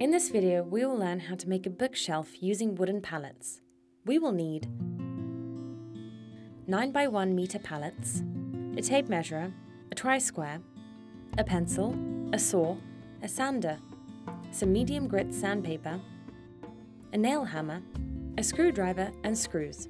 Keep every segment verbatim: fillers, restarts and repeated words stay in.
In this video, we will learn how to make a bookshelf using wooden pallets. We will need nine by one meter pallets, a tape measure, a tri-square, a pencil, a saw, a sander, some medium grit sandpaper, a nail hammer, a screwdriver and screws.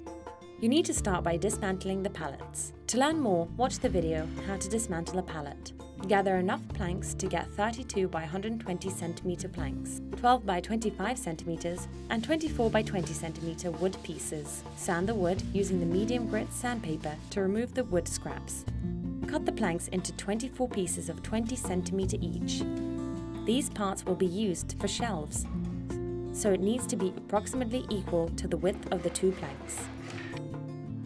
You need to start by dismantling the pallets. To learn more, watch the video How to Dismantle a Pallet. Gather enough planks to get thirty-two by one hundred twenty centimeter planks, twelve by twenty-five centimeters and twenty-four by twenty centimeter wood pieces. Sand the wood using the medium grit sandpaper to remove the wood scraps. Cut the planks into twenty-four pieces of twenty centimeter each. These parts will be used for shelves, so it needs to be approximately equal to the width of the two planks.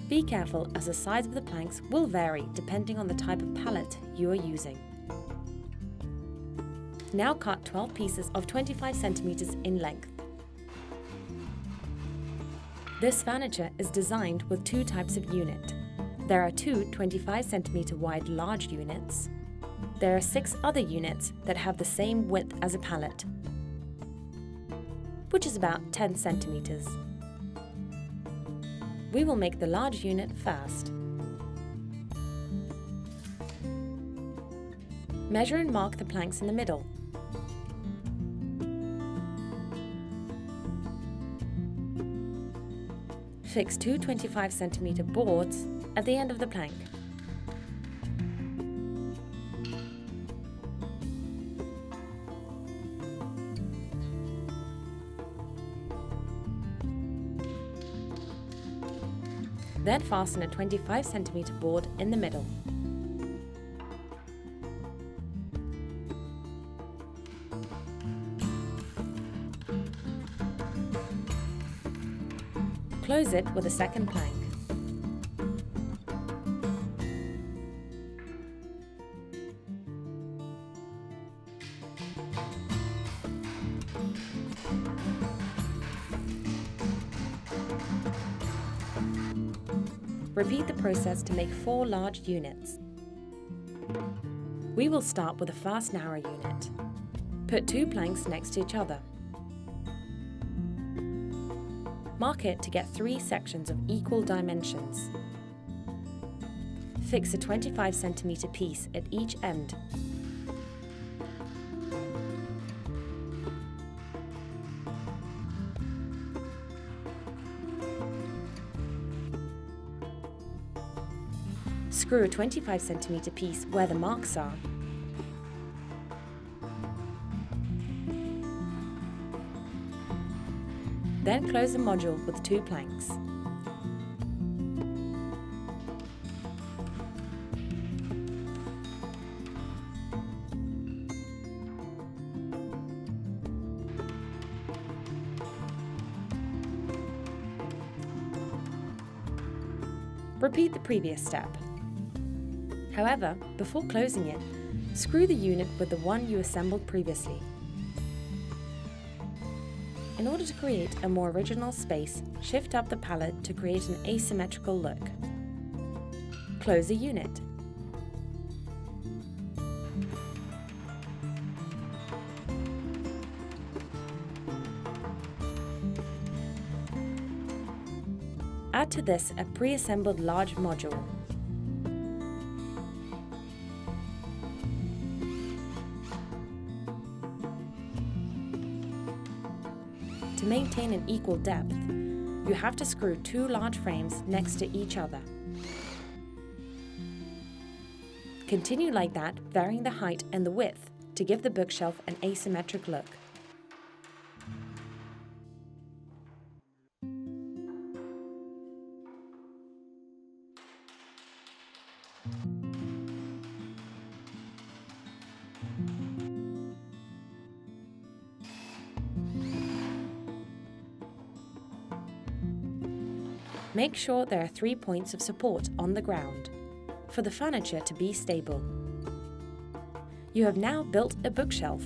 Be careful, as the size of the planks will vary depending on the type of pallet you are using. Now cut twelve pieces of twenty-five centimeters in length. This furniture is designed with two types of unit. There are two twenty-five centimeter wide large units. There are six other units that have the same width as a pallet, which is about ten centimeters. We will make the large unit first. Measure and mark the planks in the middle. Fix two twenty-five centimeter boards at the end of the plank. Then fasten a twenty-five centimeter board in the middle. Close it with a second plank. Repeat the process to make four large units. We will start with the first narrow unit. Put two planks next to each other. Mark it to get three sections of equal dimensions. Fix a twenty-five centimeter piece at each end. Screw a twenty-five centimeter piece where the marks are. Then close the module with two planks. Repeat the previous step. However, before closing it, screw the unit with the one you assembled previously. In order to create a more original space, shift up the pallet to create an asymmetrical look. Close the unit. Add to this a pre-assembled large module. To maintain an equal depth, you have to screw two large frames next to each other. Continue like that, varying the height and the width to give the bookshelf an asymmetric look. Make sure there are three points of support on the ground for the furniture to be stable. You have now built a bookshelf.